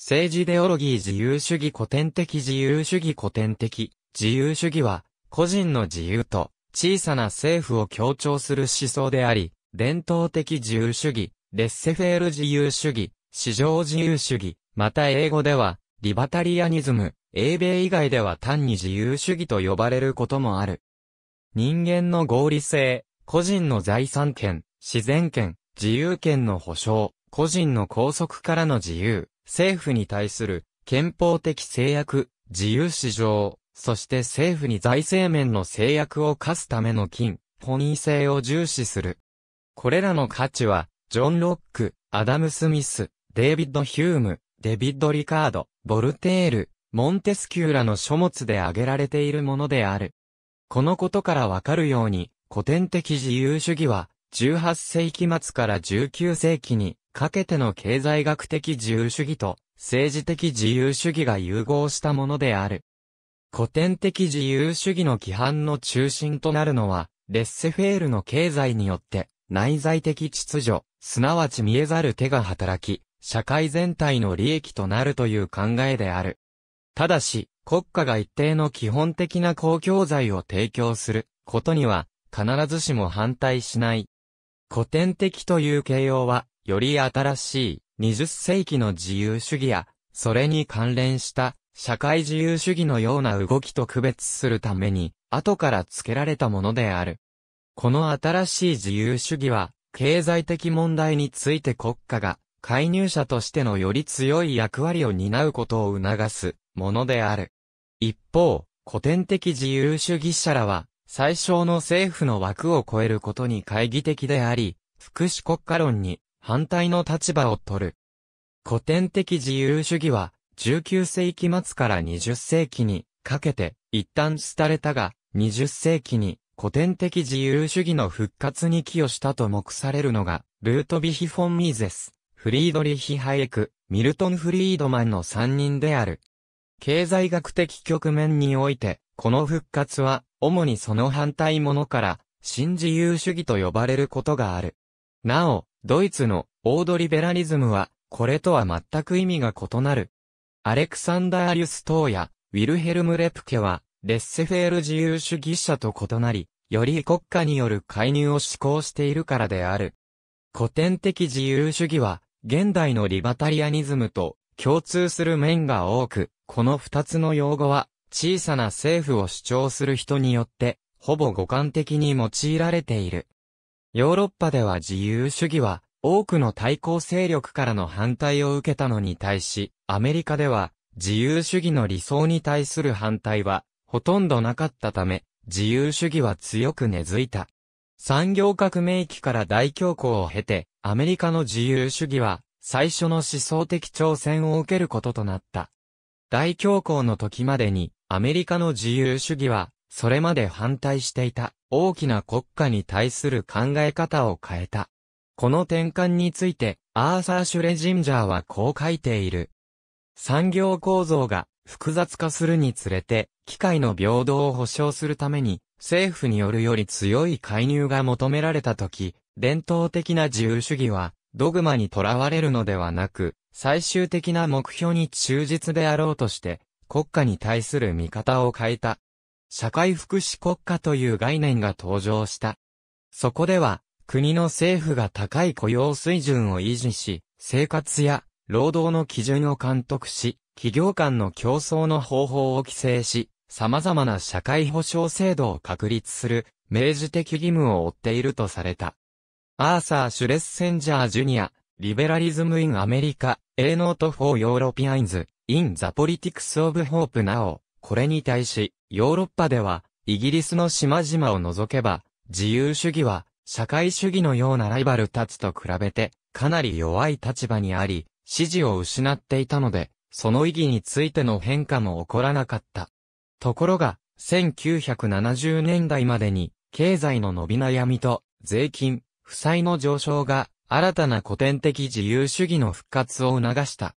政治イデオロギー自由主義古典的自由主義古典的自由主義は個人の自由と小さな政府を強調する思想であり、伝統的自由主義、レッセフェール自由主義、市場自由主義、また英語ではリバタリアニズム、英米以外では単に自由主義と呼ばれることもある。人間の合理性、個人の財産権、自然権、自由権の保障、個人の拘束からの自由、政府に対する憲法的制約、自由市場、そして政府に財政面の制約を課すための均本位性を重視する。これらの価値は、ジョン・ロック、アダム・スミス、デイビッド・ヒューム、デビッド・リカード、ボルテール、モンテスキューらの書物で挙げられているものである。このことからわかるように、古典的自由主義は、18世紀末から19世紀にかけての経済学的自由主義と政治的自由主義が融合したものである。古典的自由主義の規範の中心となるのは、レッセフェールの経済によって、内在的秩序、すなわち見えざる手が働き、社会全体の利益となるという考えである。ただし、国家が一定の基本的な公共財を提供することには、必ずしも反対しない。古典的という形容は、より新しい20世紀の自由主義や、それに関連した社会自由主義のような動きと区別するために、後から付けられたものである。この新しい自由主義は、経済的問題について国家が介入者としてのより強い役割を担うことを促すものである。一方、古典的自由主義者らは、最小の政府の枠を超えることに懐疑的であり、福祉国家論に反対の立場を取る。古典的自由主義は19世紀末から20世紀にかけて一旦廃れたが、20世紀に古典的自由主義の復活に寄与したと目されるのが、ルートヴィヒ・フォン・ミーゼス、フリードリヒ・ハイエク、ミルトン・フリードマンの3人である。経済学的局面において、この復活は、主にその反対者から、新自由主義と呼ばれることがある。なお、ドイツのオードリベラリズムは、これとは全く意味が異なる。アレクサンダー・リュストーや、ウィルヘルム・レプケは、レッセフェール自由主義者と異なり、より国家による介入を志向しているからである。古典的自由主義は、現代のリバタリアニズムと共通する面が多く、この二つの用語は、小さな政府を主張する人によって、ほぼ互換的に用いられている。ヨーロッパでは自由主義は、多くの対抗勢力からの反対を受けたのに対し、アメリカでは、自由主義の理想に対する反対は、ほとんどなかったため、自由主義は強く根付いた。産業革命期から大恐慌を経て、アメリカの自由主義は、最初の思想的挑戦を受けることとなった。大恐慌の時までに、アメリカの自由主義は、それまで反対していた大きな国家に対する考え方を変えた。この転換について、アーサー・シュレジンジャーはこう書いている。産業構造が複雑化するにつれて、機会の平等を保障するために、政府によるより強い介入が求められたとき、伝統的な自由主義は、ドグマにとらわれるのではなく、最終的な目標に忠実であろうとして、国家に対する見方を変えた。社会福祉国家という概念が登場した。そこでは、国の政府が高い雇用水準を維持し、生活や労働の基準を監督し、企業間の競争の方法を規制し、様々な社会保障制度を確立する、明示的義務を負っているとされた。アーサー・シュレッセンジャー・ジュニア、リベラリズム・イン・アメリカ、A Note for Europeans, in the Politics of Hope Now。これに対し、ヨーロッパでは、イギリスの島々を除けば、自由主義は、社会主義のようなライバルたちと比べて、かなり弱い立場にあり、支持を失っていたので、その意義についての変化も起こらなかった。ところが、1970年代までに、経済の伸び悩みと、税金、負債の上昇が、新たな古典的自由主義の復活を促した。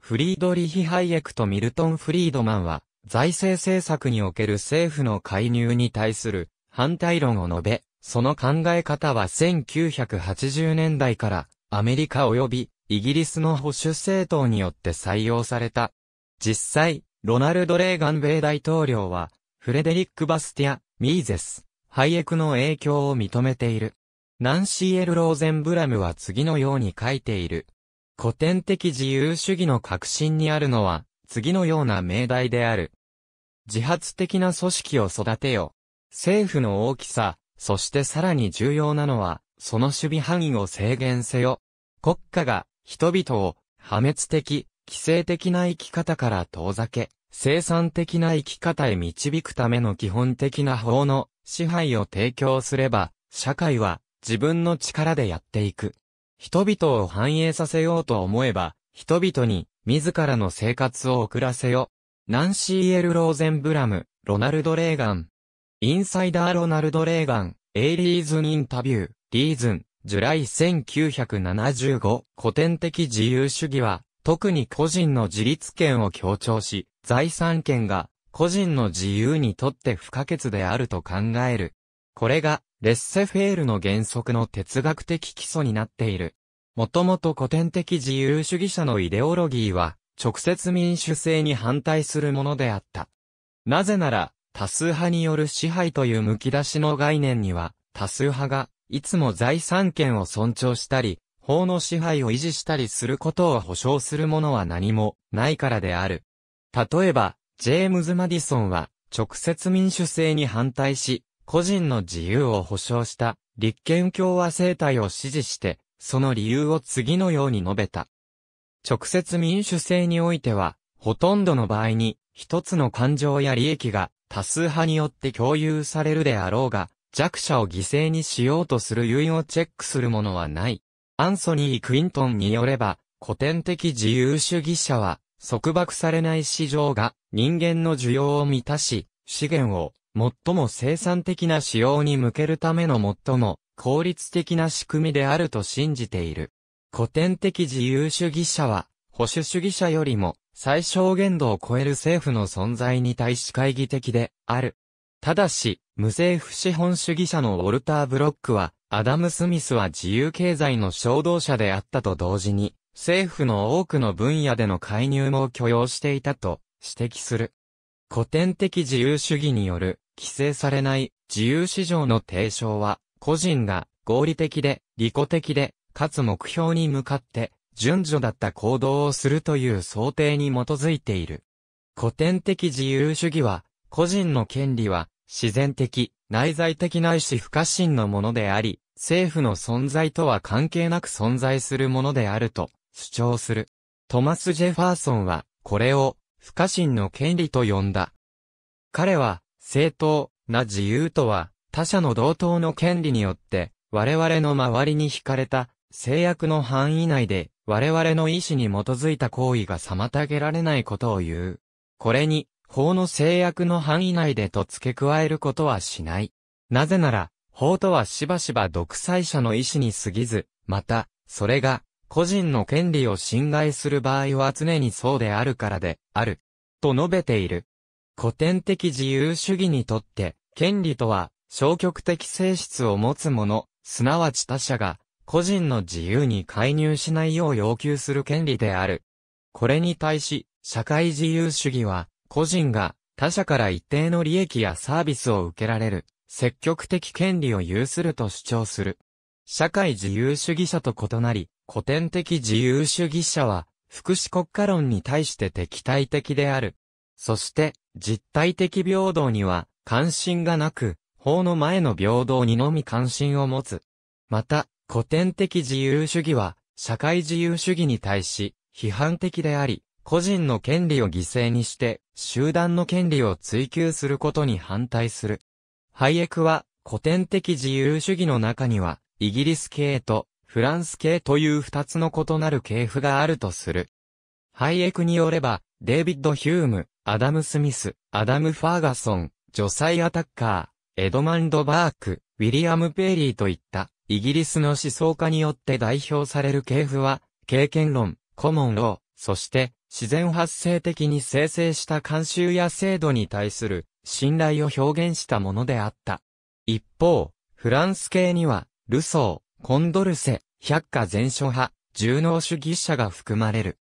フリードリヒ・ハイエクとミルトン・フリードマンは、財政政策における政府の介入に対する反対論を述べ、その考え方は1980年代からアメリカ及びイギリスの保守政党によって採用された。実際、ロナルド・レーガン米大統領は、フレデリック・バスティア、ミーゼス、ハイエクの影響を認めている。ナンシー・L・ローゼンブラムは次のように書いている。古典的自由主義の核心にあるのは、次のような命題である。自発的な組織を育てよ。政府の大きさ、そしてさらに重要なのは、その守備範囲を制限せよ。国家が、人々を、破滅的、規制的な生き方から遠ざけ、生産的な生き方へ導くための基本的な法の支配を提供すれば、社会は自分の力でやっていく。人々を繁栄させようと思えば、人々に自らの生活を送らせよ。ナンシー・L・ローゼンブラム、ロナルド・レーガン。インサイダー・ロナルド・レーガン、A Reason Interview、Reason、ジュライ1975。古典的自由主義は、特に個人の自立権を強調し、財産権が個人の自由にとって不可欠であると考える。これがレッセフェールの原則の哲学的基礎になっている。もともと古典的自由主義者のイデオロギーは直接民主制に反対するものであった。なぜなら多数派による支配というむき出しの概念には多数派がいつも財産権を尊重したり、法の支配を維持したりすることを保障するものは何もないからである。例えば、ジェームズ・マディソンは直接民主制に反対し、個人の自由を保障した立憲共和政体を支持して、その理由を次のように述べた。直接民主制においては、ほとんどの場合に、一つの感情や利益が多数派によって共有されるであろうが、弱者を犠牲にしようとする誘因をチェックするものはない。アンソニー・クイントンによれば、古典的自由主義者は、束縛されない市場が人間の需要を満たし、資源を最も生産的な使用に向けるための最も効率的な仕組みであると信じている。古典的自由主義者は保守主義者よりも最小限度を超える政府の存在に対し懐疑的である。ただし、無政府資本主義者のウォルター・ブロックは、アダム・スミスは自由経済の衝動者であったと同時に、政府の多くの分野での介入も許容していたと指摘する。古典的自由主義による規制されない自由市場の提唱は個人が合理的で利己的でかつ目標に向かって順序だった行動をするという想定に基づいている。古典的自由主義は個人の権利は自然的内在的ないし不可侵のものであり政府の存在とは関係なく存在するものであると主張する。トマス・ジェファーソンは、これを、不可侵の権利と呼んだ。彼は、正当な自由とは、他者の同等の権利によって、我々の周りに惹かれた、制約の範囲内で、我々の意思に基づいた行為が妨げられないことを言う。これに、法の制約の範囲内でと付け加えることはしない。なぜなら、法とはしばしば独裁者の意思に過ぎず、また、それが、個人の権利を侵害する場合は常にそうであるからである。と述べている。古典的自由主義にとって、権利とは消極的性質を持つもの、すなわち他者が個人の自由に介入しないよう要求する権利である。これに対し、社会自由主義は、個人が他者から一定の利益やサービスを受けられる、積極的権利を有すると主張する。社会自由主義者と異なり、古典的自由主義者は、福祉国家論に対して敵対的である。そして、実体的平等には、関心がなく、法の前の平等にのみ関心を持つ。また、古典的自由主義は、社会自由主義に対し、批判的であり、個人の権利を犠牲にして、集団の権利を追求することに反対する。ハイエクは、古典的自由主義の中には、イギリス系と、フランス系という二つの異なる系譜があるとする。ハイエクによれば、デイビッド・ヒューム、アダム・スミス、アダム・ファーガソン、ジョサイア・タッカー、エドマンド・バーク、ウィリアム・ペーリーといった、イギリスの思想家によって代表される系譜は、経験論、コモンロー、そして、自然発生的に生成した慣習や制度に対する信頼を表現したものであった。一方、フランス系には、ルソー、コンドルセ、百科全書派、順応主義者が含まれる。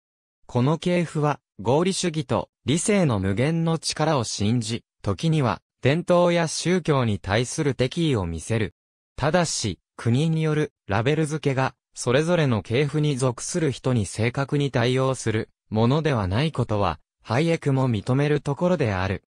この系譜は、合理主義と理性の無限の力を信じ、時には、伝統や宗教に対する敵意を見せる。ただし、国によるラベル付けが、それぞれの系譜に属する人に正確に対応するものではないことは、ハイエクも認めるところである。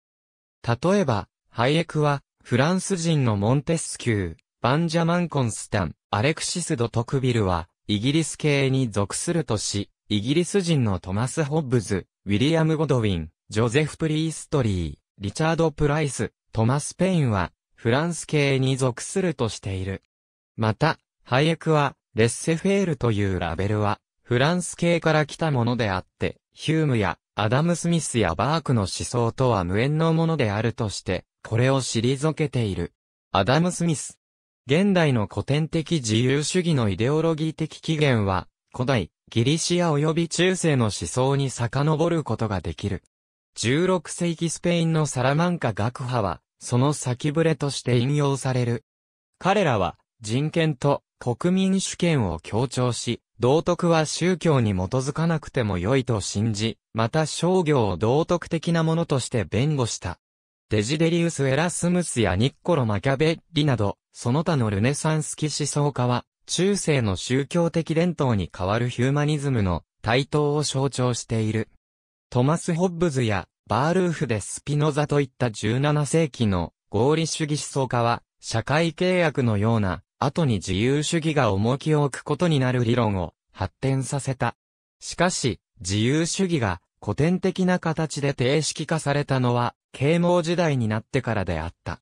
例えば、ハイエクは、フランス人のモンテスキュー、バンジャマン・コンスタン、アレクシス・ド・トクビルは、イギリス系に属するとし、イギリス人のトマス・ホッブズ、ウィリアム・ゴドウィン、ジョゼフ・プリーストリー、リチャード・プライス、トマス・ペインは、フランス系に属するとしている。また、ハイエクは、レッセフェールというラベルは、フランス系から来たものであって、ヒュームや、アダム・スミスやバークの思想とは無縁のものであるとして、これを退けている。アダム・スミス。現代の古典的自由主義のイデオロギー的起源は、古代、ギリシア及び中世の思想に遡ることができる。16世紀スペインのサラマンカ学派は、その先触れとして引用される。彼らは、人権と国民主権を強調し、道徳は宗教に基づかなくても良いと信じ、また商業を道徳的なものとして弁護した。デジデリウス・エラスムスやニッコロ・マキャベッリなど、その他のルネサンス期思想家は、中世の宗教的伝統に代わるヒューマニズムの台頭を象徴している。トマス・ホッブズやバールーフ・デ・スピノザといった17世紀の合理主義思想家は、社会契約のような、後に自由主義が重きを置くことになる理論を発展させた。しかし、自由主義が古典的な形で定式化されたのは、啓蒙時代になってからであった。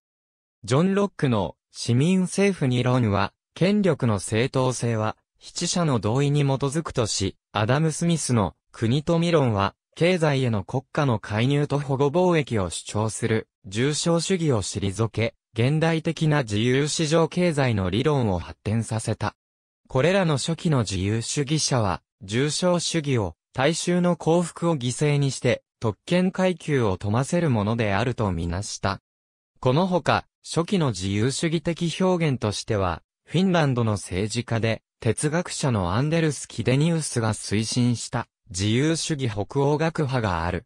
ジョン・ロックの市民政府に論は、権力の正当性は、筆者の同意に基づくとし、アダム・スミスの国富論は、経済への国家の介入と保護貿易を主張する、重商主義を退け、現代的な自由市場経済の理論を発展させた。これらの初期の自由主義者は、重商主義を、大衆の幸福を犠牲にして、特権階級を富ませるものであるとみなした。このほか、初期の自由主義的表現としては、フィンランドの政治家で、哲学者のアンデルス・キデニウスが推進した、自由主義北欧学派がある。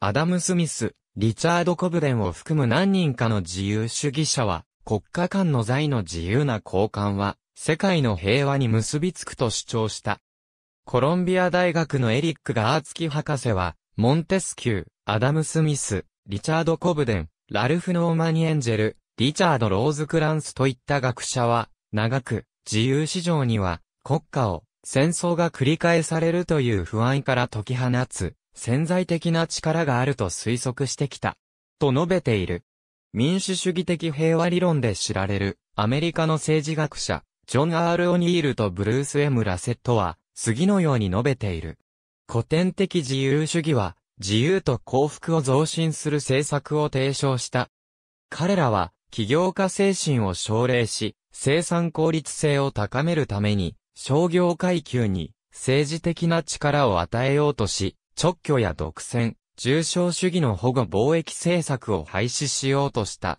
アダム・スミス、リチャード・コブデンを含む何人かの自由主義者は、国家間の財の自由な交換は、世界の平和に結びつくと主張した。コロンビア大学のエリック・ガーツキ博士は、モンテスキュー、アダム・スミス、リチャード・コブデン、ラルフ・ノーマニ・エンジェル、リチャード・ローズ・クランスといった学者は、長く、自由市場には、国家を、戦争が繰り返されるという不安から解き放つ、潜在的な力があると推測してきた。と述べている。民主主義的平和理論で知られる、アメリカの政治学者、ジョン・R・オニールとブルース・M・ラセットは、次のように述べている。古典的自由主義は、自由と幸福を増進する政策を提唱した。彼らは、起業家精神を奨励し、生産効率性を高めるために、商業階級に、政治的な力を与えようとし、勅許や独占、重商主義の保護貿易政策を廃止しようとした。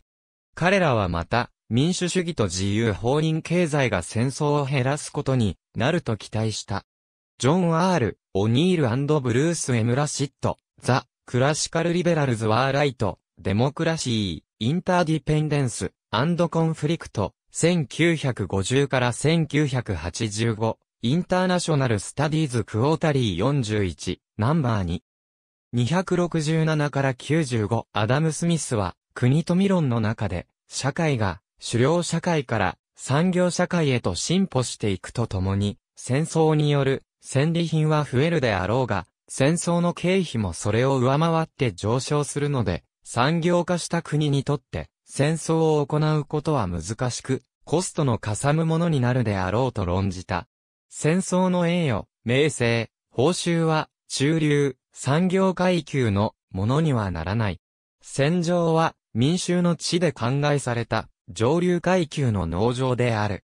彼らはまた、民主主義と自由放任経済が戦争を減らすことになると期待した。ジョン・R・オニール&ブルース・M・ラシット、ザ・クラシカル・リベラルズ・ワー・ライト、デモクラシー、インターディペンデンス、アンド・コンフリクト、1950から1985、インターナショナル・スタディーズ・クオータリー41、ナンバー2。267から95、アダム・スミスは、国富論の中で、社会が、狩猟社会から、産業社会へと進歩していくとともに、戦争による、戦利品は増えるであろうが、戦争の経費もそれを上回って上昇するので、産業化した国にとって、戦争を行うことは難しく、コストのかさむものになるであろうと論じた。戦争の栄誉、名声、報酬は、中流、産業階級のものにはならない。戦場は、民衆の地で考えされた、上流階級の農場である。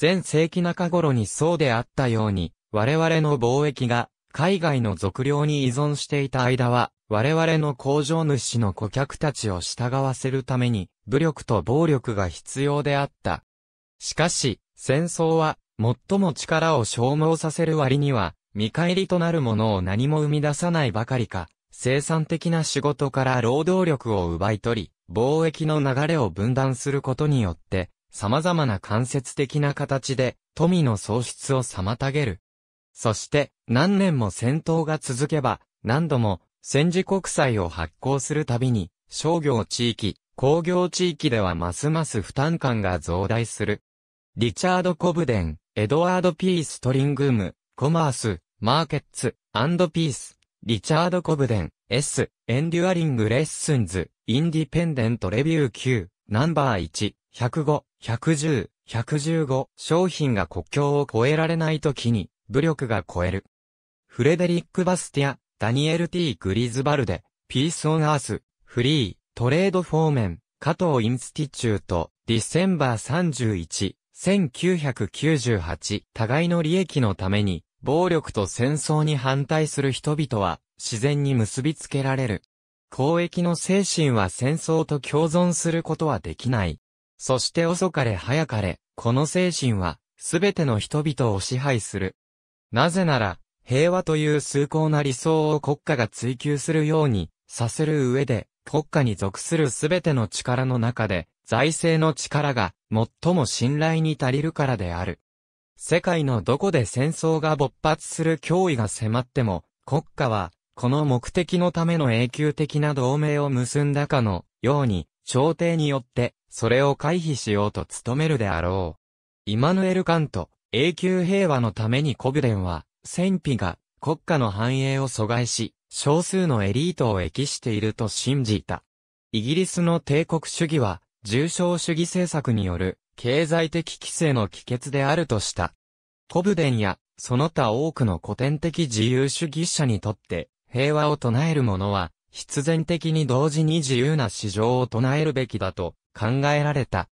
前世紀中頃にそうであったように、我々の貿易が海外の俗領に依存していた間は我々の工場主の顧客たちを従わせるために武力と暴力が必要であった。しかし戦争は最も力を消耗させる割には、見返りとなるものを何も生み出さないばかりか、生産的な仕事から労働力を奪い取り、貿易の流れを分断することによって、様々な間接的な形で、富の創出を妨げる。そして、何年も戦闘が続けば、何度も、戦時国債を発行するたびに、商業地域、工業地域ではますます負担感が増大する。リチャード・コブデン、エドワード・P・ストリングム、コマース、マーケッツ、アンド・ピース、リチャード・コブデン、S、エンデュアリング・レッスンズ、インディペンデント・レビュー Q、ナンバー1、105、110、115、商品が国境を越えられないときに、武力が超える。フレデリック・バスティア、ダニエル T ・グリズバルデ、ピース・オン・アース、フリー、トレード・フォーメン、加藤インスティチュート、ディセンバー31、1998、互いの利益のために、暴力と戦争に反対する人々は自然に結びつけられる。交易の精神は戦争と共存することはできない。そして遅かれ早かれ、この精神はすべての人々を支配する。なぜなら、平和という崇高な理想を国家が追求するようにさせる上で、国家に属するすべての力の中で、財政の力が最も信頼に足りるからである。世界のどこで戦争が勃発する脅威が迫っても、国家は、この目的のための永久的な同盟を結んだかのように、調停によって、それを回避しようと努めるであろう。イマヌエル・カント、永久平和のためにコブデンは、戦費が国家の繁栄を阻害し、少数のエリートを益していると信じた。イギリスの帝国主義は、重商主義政策による、経済的規制の帰結であるとした。コブデンや、その他多くの古典的自由主義者にとって、平和を唱える者は、必然的に同時に自由な市場を唱えるべきだと考えられた。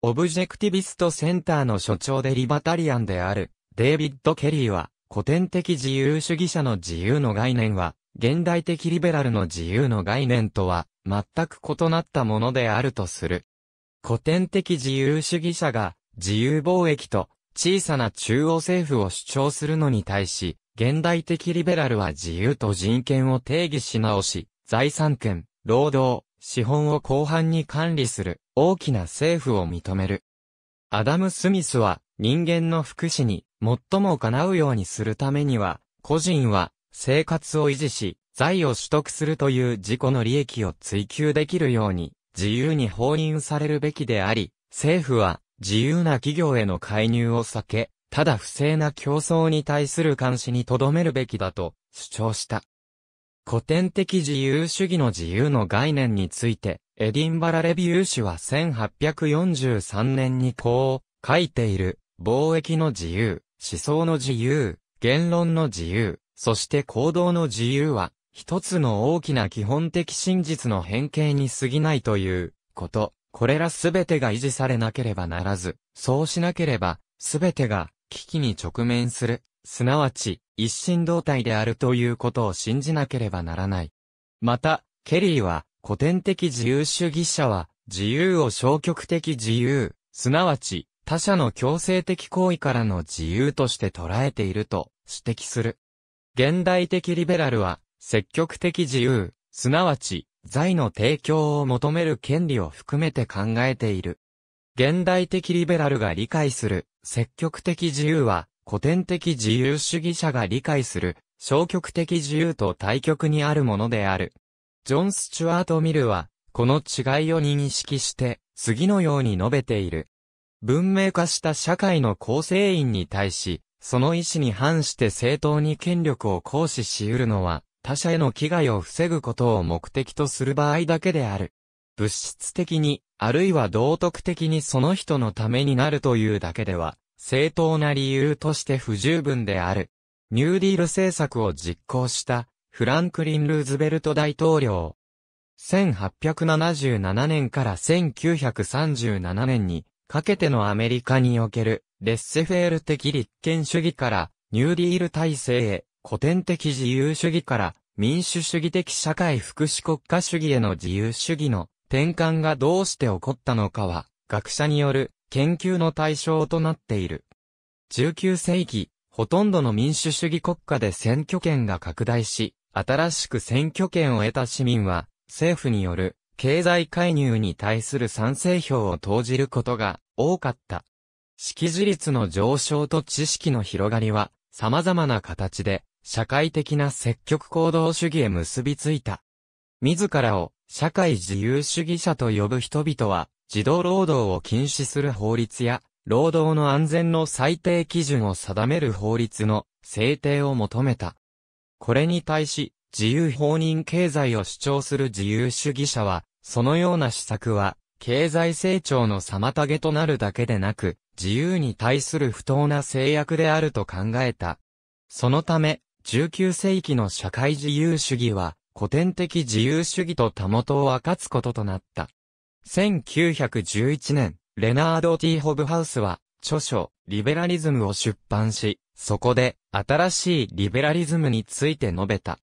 オブジェクティビストセンターの所長でリバタリアンである、デイビッド・ケリーは、古典的自由主義者の自由の概念は、現代的リベラルの自由の概念とは、全く異なったものであるとする。古典的自由主義者が自由貿易と小さな中央政府を主張するのに対し、現代的リベラルは自由と人権を定義し直し、財産権、労働、資本を広範に管理する大きな政府を認める。アダム・スミスは人間の福祉に最も叶うようにするためには、個人は生活を維持し、財を取得するという自己の利益を追求できるように、自由に放任されるべきであり、政府は自由な企業への介入を避け、ただ不正な競争に対する監視に留めるべきだと主張した。古典的自由主義の自由の概念について、エディンバラレビュー誌は1843年にこう書いている。貿易の自由、思想の自由、言論の自由、そして行動の自由は、一つの大きな基本的真実の変形に過ぎないということ、これらすべてが維持されなければならず、そうしなければ、すべてが危機に直面する、すなわち、一心同体であるということを信じなければならない。また、ケリーは、古典的自由主義者は、自由を消極的自由、すなわち、他者の強制的行為からの自由として捉えていると指摘する。現代的リベラルは、積極的自由、すなわち、財の提供を求める権利を含めて考えている。現代的リベラルが理解する、積極的自由は、古典的自由主義者が理解する、消極的自由と対極にあるものである。ジョン・スチュワート・ミルは、この違いを認識して、次のように述べている。文明化した社会の構成員に対し、その意思に反して正当に権力を行使し得るのは、他者への危害を防ぐことを目的とする場合だけである。物質的に、あるいは道徳的にその人のためになるというだけでは、正当な理由として不十分である。ニューディール政策を実行した、フランクリン・ルーズベルト大統領。1877年から1937年にかけてのアメリカにおける、レッセフェール的立憲主義から、ニューディール体制へ。古典的自由主義から民主主義的社会福祉国家主義への自由主義の転換がどうして起こったのかは学者による研究の対象となっている。19世紀、ほとんどの民主主義国家で選挙権が拡大し、新しく選挙権を得た市民は、政府による経済介入に対する賛成票を投じることが多かった。識字率の上昇と知識の広がりは、様々な形で、社会的な積極行動主義へ結びついた。自らを社会自由主義者と呼ぶ人々は、児童労働を禁止する法律や、労働の安全の最低基準を定める法律の制定を求めた。これに対し、自由放任経済を主張する自由主義者は、そのような施策は、経済成長の妨げとなるだけでなく、自由に対する不当な制約であると考えた。そのため、19世紀の社会自由主義は、古典的自由主義とたもとを分かつこととなった。1911年、レナード・T・ホブハウスは、著書、リベラリズムを出版し、そこで、新しいリベラリズムについて述べた。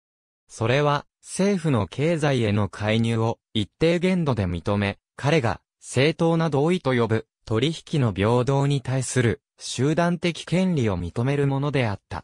それは、政府の経済への介入を一定限度で認め、彼が、正当な同意と呼ぶ、取引の平等に対する集団的権利を認めるものであった。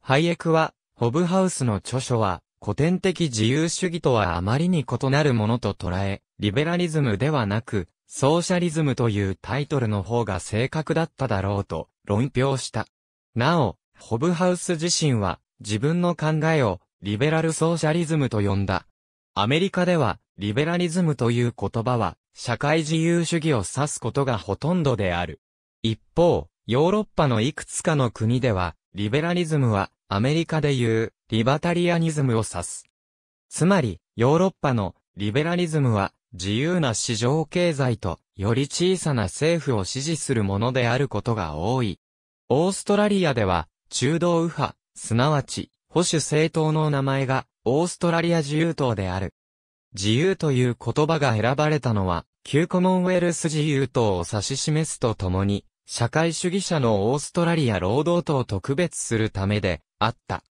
ハイエクは、ホブハウスの著書は、古典的自由主義とはあまりに異なるものと捉え、リベラリズムではなく、ソーシャリズムというタイトルの方が正確だっただろうと論評した。なお、ホブハウス自身は、自分の考えをリベラルソーシャリズムと呼んだ。アメリカでは、リベラリズムという言葉は、社会自由主義を指すことがほとんどである。一方、ヨーロッパのいくつかの国では、リベラリズムはアメリカでいうリバタリアニズムを指す。つまり、ヨーロッパのリベラリズムは自由な市場経済とより小さな政府を支持するものであることが多い。オーストラリアでは中道右派、すなわち保守政党の名前がオーストラリア自由党である。自由という言葉が選ばれたのは、旧コモンウェルス自由党を指し示すとともに、社会主義者のオーストラリア労働党と区別するためであった。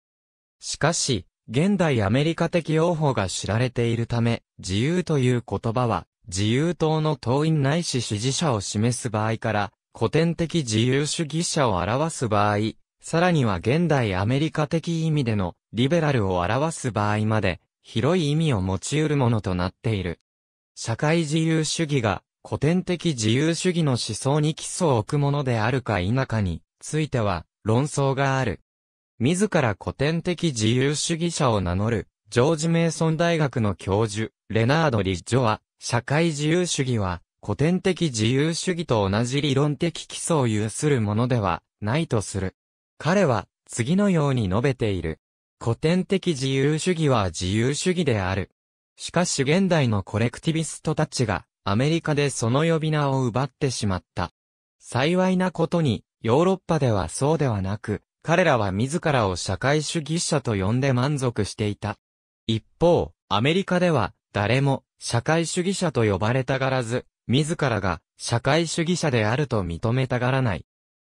しかし、現代アメリカ的用法が知られているため、自由という言葉は、自由党の党員ないし支持者を示す場合から、古典的自由主義者を表す場合、さらには現代アメリカ的意味でのリベラルを表す場合まで、広い意味を持ち得るものとなっている。社会自由主義が古典的自由主義の思想に基礎を置くものであるか否かについては論争がある。自ら古典的自由主義者を名乗るジョージ・メイソン大学の教授、レナード・リッジョは、社会自由主義は古典的自由主義と同じ理論的基礎を有するものではないとする。彼は次のように述べている。古典的自由主義は自由主義である。しかし現代のコレクティビストたちがアメリカでその呼び名を奪ってしまった。幸いなことにヨーロッパではそうではなく、彼らは自らを社会主義者と呼んで満足していた。一方、アメリカでは誰も社会主義者と呼ばれたがらず、自らが社会主義者であると認めたがらない。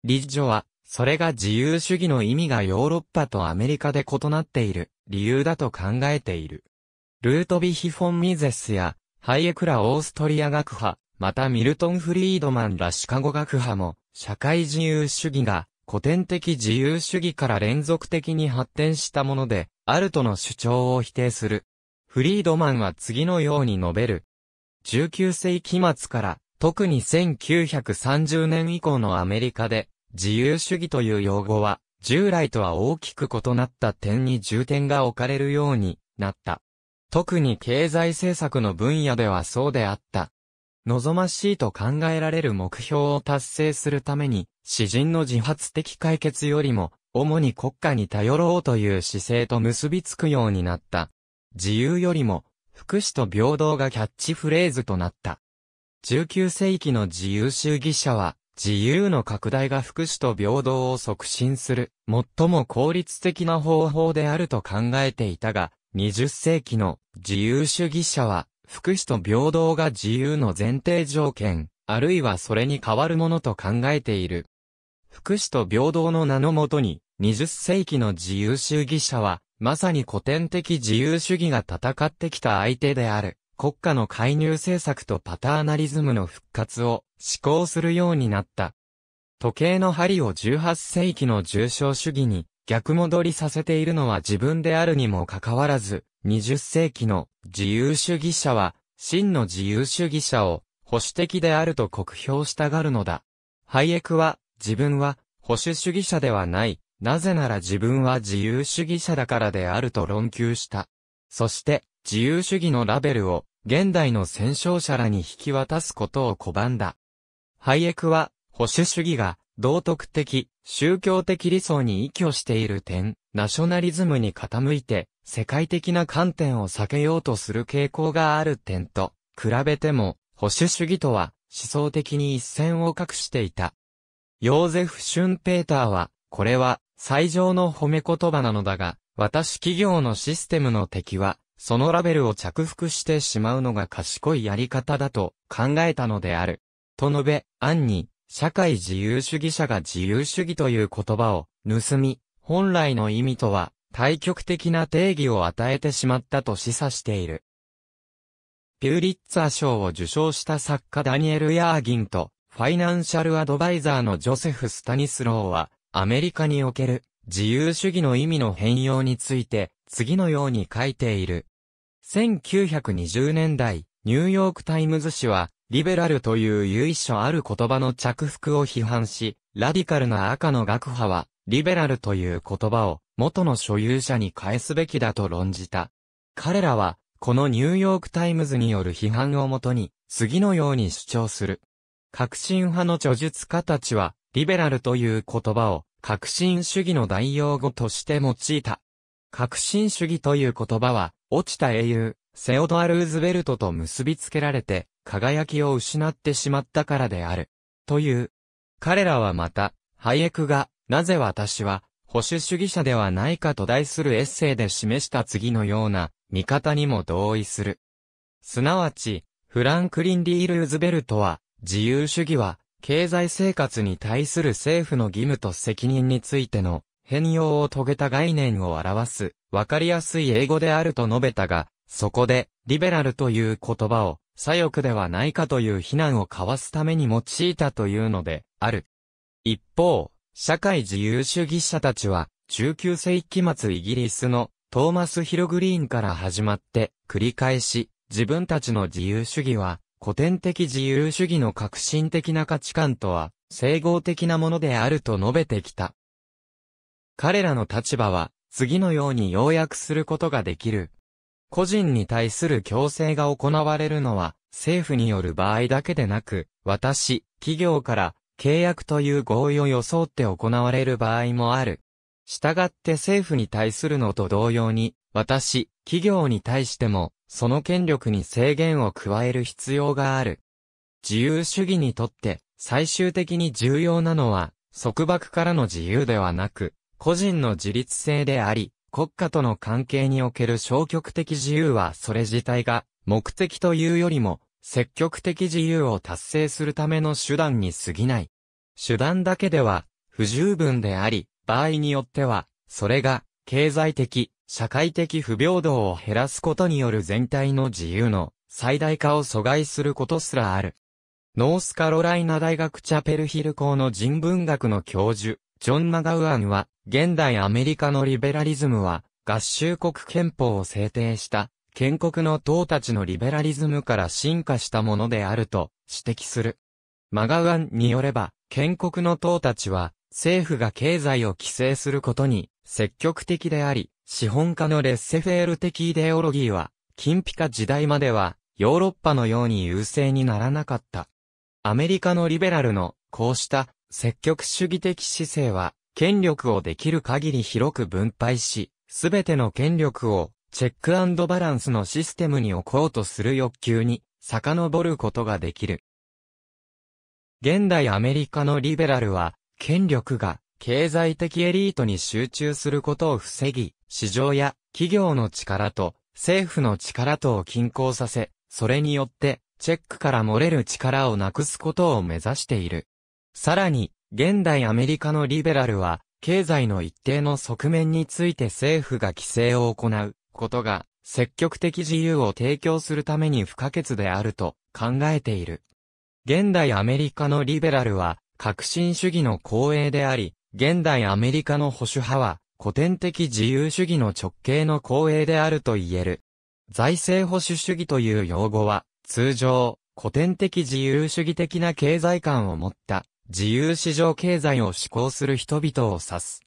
リッジョは、それが自由主義の意味がヨーロッパとアメリカで異なっている理由だと考えている。ルートヴィヒ・フォン・ミゼスやハイエクらオーストリア学派、またミルトン・フリードマンらシカゴ学派も社会自由主義が古典的自由主義から連続的に発展したものであるとの主張を否定する。フリードマンは次のように述べる。19世紀末から特に1930年以降のアメリカで自由主義という用語は、従来とは大きく異なった点に重点が置かれるようになった。特に経済政策の分野ではそうであった。望ましいと考えられる目標を達成するために、私人の自発的解決よりも、主に国家に頼ろうという姿勢と結びつくようになった。自由よりも、福祉と平等がキャッチフレーズとなった。19世紀の自由主義者は、自由の拡大が福祉と平等を促進する最も効率的な方法であると考えていたが、20世紀の自由主義者は福祉と平等が自由の前提条件、あるいはそれに代わるものと考えている。福祉と平等の名のもとに、20世紀の自由主義者は、まさに古典的自由主義が戦ってきた相手である。国家の介入政策とパターナリズムの復活を施行するようになった。時計の針を18世紀の重商主義に逆戻りさせているのは自分であるにもかかわらず、20世紀の自由主義者は、真の自由主義者を保守的であると酷評したがるのだ。ハイエクは、自分は保守主義者ではない。なぜなら自分は自由主義者だからであると論求した。そして、自由主義のラベルを現代の戦勝者らに引き渡すことを拒んだ。ハイエクは、保守主義が道徳的、宗教的理想に依拠している点、ナショナリズムに傾いて、世界的な観点を避けようとする傾向がある点と、比べても、保守主義とは思想的に一線を画していた。ヨーゼフ・シュンペーターは、これは、最上の褒め言葉なのだが、私企業のシステムの敵は、そのラベルを着服してしまうのが賢いやり方だと考えたのである。と述べ、暗に、社会自由主義者が自由主義という言葉を盗み、本来の意味とは対極的な定義を与えてしまったと示唆している。ピューリッツァー賞を受賞した作家ダニエル・ヤーギンと、ファイナンシャルアドバイザーのジョセフ・スタニスローは、アメリカにおける自由主義の意味の変容について次のように書いている。1920年代、ニューヨークタイムズ紙はリベラルという由緒ある言葉の着服を批判し、ラディカルな赤の学派はリベラルという言葉を元の所有者に返すべきだと論じた。彼らはこのニューヨークタイムズによる批判をもとに次のように主張する。革新派の著述家たちはリベラルという言葉を革新主義の代用語として用いた。革新主義という言葉は、落ちた英雄、セオドア・ルーズベルトと結びつけられて、輝きを失ってしまったからである。という。彼らはまた、ハイエクが、なぜ私は、保守主義者ではないかと題するエッセイで示した次のような、見方にも同意する。すなわち、フランクリン・D・ルーズベルトは、自由主義は、経済生活に対する政府の義務と責任についての変容を遂げた概念を表すわかりやすい英語であると述べたが、そこでリベラルという言葉を左翼ではないかという非難をかわすために用いたというのである。一方、社会自由主義者たちは19世紀末イギリスのトーマス・ヒル・グリーンから始まって繰り返し自分たちの自由主義は古典的自由主義の革新的な価値観とは整合的なものであると述べてきた。彼らの立場は次のように要約することができる。個人に対する強制が行われるのは政府による場合だけでなく、私、企業から契約という合意を装って行われる場合もある。したがって政府に対するのと同様に、私、企業に対しても、その権力に制限を加える必要がある。自由主義にとって最終的に重要なのは束縛からの自由ではなく個人の自律性であり、国家との関係における消極的自由はそれ自体が目的というよりも積極的自由を達成するための手段に過ぎない。手段だけでは不十分であり、場合によってはそれが経済的、社会的不平等を減らすことによる全体の自由の最大化を阻害することすらある。ノースカロライナ大学チャペルヒル校の人文学の教授、ジョン・マガウアンは、現代アメリカのリベラリズムは、合衆国憲法を制定した、建国の党たちのリベラリズムから進化したものであると指摘する。マガウアンによれば、建国の党たちは、政府が経済を規制することに積極的であり、資本家のレッセフェール的イデオロギーは、金ピカ時代までは、ヨーロッパのように優勢にならなかった。アメリカのリベラルの、こうした、積極主義的姿勢は、権力をできる限り広く分配し、すべての権力を、チェック&バランスのシステムに置こうとする欲求に、遡ることができる。現代アメリカのリベラルは、権力が、経済的エリートに集中することを防ぎ、市場や企業の力と政府の力とを均衡させ、それによってチェックから漏れる力をなくすことを目指している。さらに、現代アメリカのリベラルは、経済の一定の側面について政府が規制を行うことが、積極的自由を提供するために不可欠であると考えている。現代アメリカのリベラルは、革新主義の後衛であり、現代アメリカの保守派は古典的自由主義の直系の後衛であると言える。財政保守主義という用語は、通常、古典的自由主義的な経済観を持った自由市場経済を志向する人々を指す。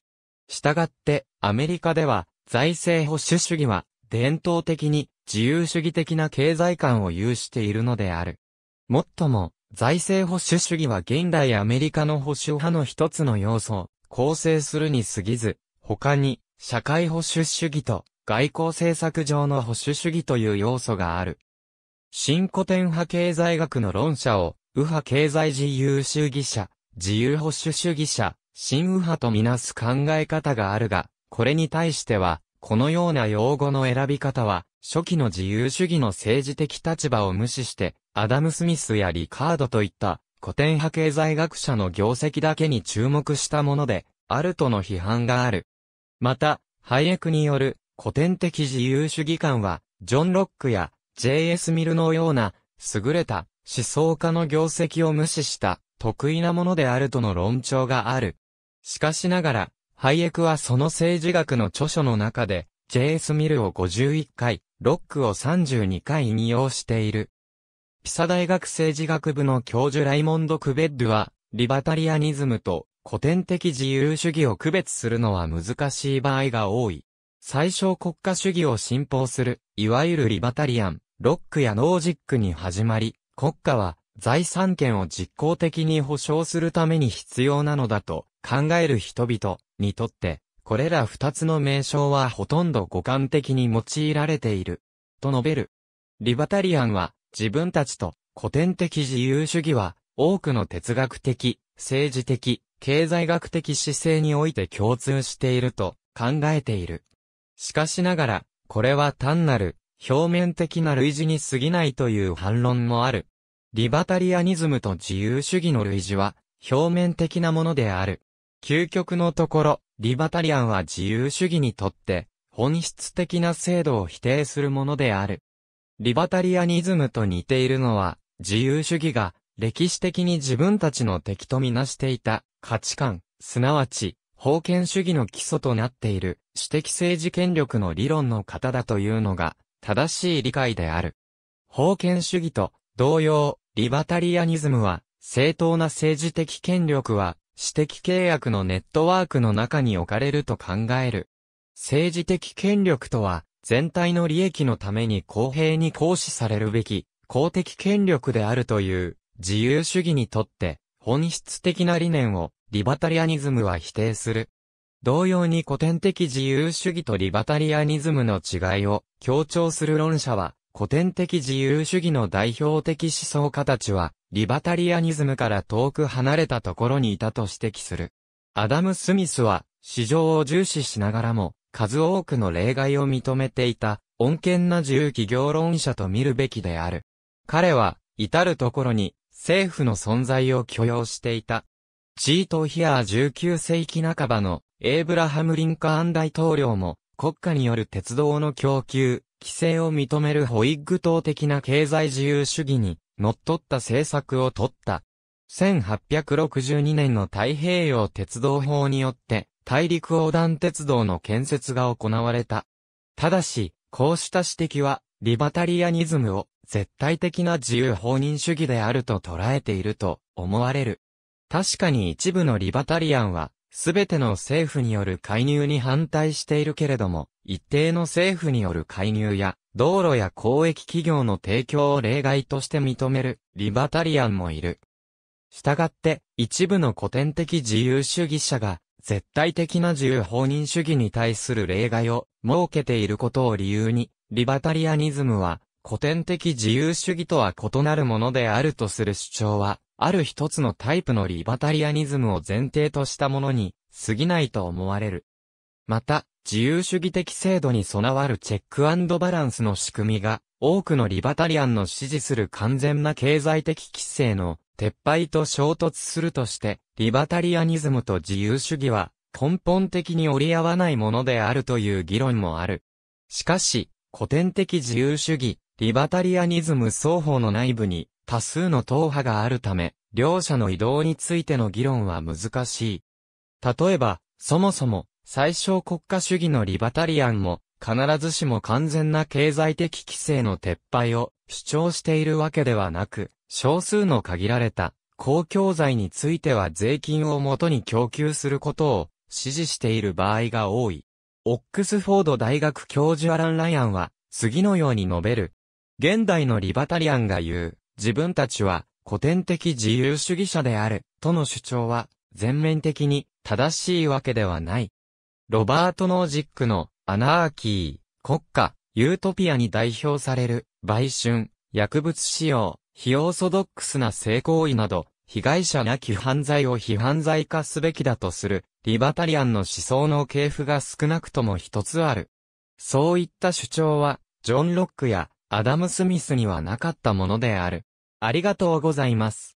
したがって、アメリカでは財政保守主義は伝統的に自由主義的な経済観を有しているのである。もっとも、財政保守主義は現代アメリカの保守派の一つの要素を構成するに過ぎず、他に、社会保守主義と外交政策上の保守主義という要素がある。新古典派経済学の論者を、右派経済自由主義者、自由保守主義者、新右派とみなす考え方があるが、これに対しては、このような用語の選び方は、初期の自由主義の政治的立場を無視して、アダム・スミスやリカードといった古典派経済学者の業績だけに注目したもので、あるとの批判がある。また、ハイエクによる古典的自由主義観は、ジョン・ロックや J.S. ミルのような優れた思想家の業績を無視した特異なものであるとの論調がある。しかしながら、ハイエクはその政治学の著書の中で、J.S. ミルを51回、ロックを32回引用している。ピサ大学政治学部の教授ライモンド・クベッドは、リバタリアニズムと古典的自由主義を区別するのは難しい場合が多い。最小国家主義を信奉する、いわゆるリバタリアン、ロックやノージックに始まり、国家は財産権を実効的に保障するために必要なのだと考える人々にとって、これら二つの名称はほとんど互換的に用いられている、と述べる。リバタリアンは、自分たちと古典的自由主義は多くの哲学的、政治的、経済学的姿勢において共通していると考えている。しかしながら、これは単なる表面的な類似に過ぎないという反論もある。リバタリアニズムと自由主義の類似は表面的なものである。究極のところ、リバタリアンは自由主義にとって本質的な制度を否定するものである。リバタリアニズムと似ているのは、自由主義が歴史的に自分たちの敵とみなしていた価値観、すなわち、封建主義の基礎となっている私的政治権力の理論の型だというのが正しい理解である。封建主義と同様、リバタリアニズムは、正当な政治的権力は私的契約のネットワークの中に置かれると考える。政治的権力とは、全体の利益のために公平に行使されるべき公的権力であるという自由主義にとって本質的な理念をリバタリアニズムは否定する。同様に古典的自由主義とリバタリアニズムの違いを強調する論者は古典的自由主義の代表的思想家たちはリバタリアニズムから遠く離れたところにいたと指摘する。アダム・スミスは市場を重視しながらも数多くの例外を認めていた、穏健な自由企業論者と見るべきである。彼は、至るところに、政府の存在を許容していた。ジート・ヒアー19世紀半ばの、エイブラハム・リンカーン大統領も、国家による鉄道の供給、規制を認めるホイッグ党的な経済自由主義に、則った政策を取った。1862年の太平洋鉄道法によって、大陸横断鉄道の建設が行われた。ただし、こうした指摘は、リバタリアニズムを絶対的な自由放任主義であると捉えていると思われる。確かに一部のリバタリアンは、すべての政府による介入に反対しているけれども、一定の政府による介入や、道路や公益企業の提供を例外として認めるリバタリアンもいる。したがって、一部の古典的自由主義者が、絶対的な自由放任主義に対する例外を設けていることを理由に、リバタリアニズムは古典的自由主義とは異なるものであるとする主張は、ある一つのタイプのリバタリアニズムを前提としたものに過ぎないと思われる。また、自由主義的制度に備わるチェック&バランスの仕組みが、多くのリバタリアンの支持する完全な経済的規制の撤廃と衝突するとして、リバタリアニズムと自由主義は根本的に折り合わないものであるという議論もある。しかし、古典的自由主義、リバタリアニズム双方の内部に多数の党派があるため、両者の移動についての議論は難しい。例えば、そもそも、最小国家主義のリバタリアンも、必ずしも完全な経済的規制の撤廃を主張しているわけではなく、少数の限られた公共財については税金をもとに供給することを支持している場合が多い。オックスフォード大学教授アラン・ライアンは次のように述べる。現代のリバタリアンが言う、自分たちは古典的自由主義者であるとの主張は全面的に正しいわけではない。ロバート・ノージックのアナーキー、国家、ユートピアに代表される、売春、薬物使用、非オーソドックスな性行為など、被害者なき犯罪を非犯罪化すべきだとする、リバタリアンの思想の系譜が少なくとも一つある。そういった主張は、ジョン・ロックやアダム・スミスにはなかったものである。ありがとうございます。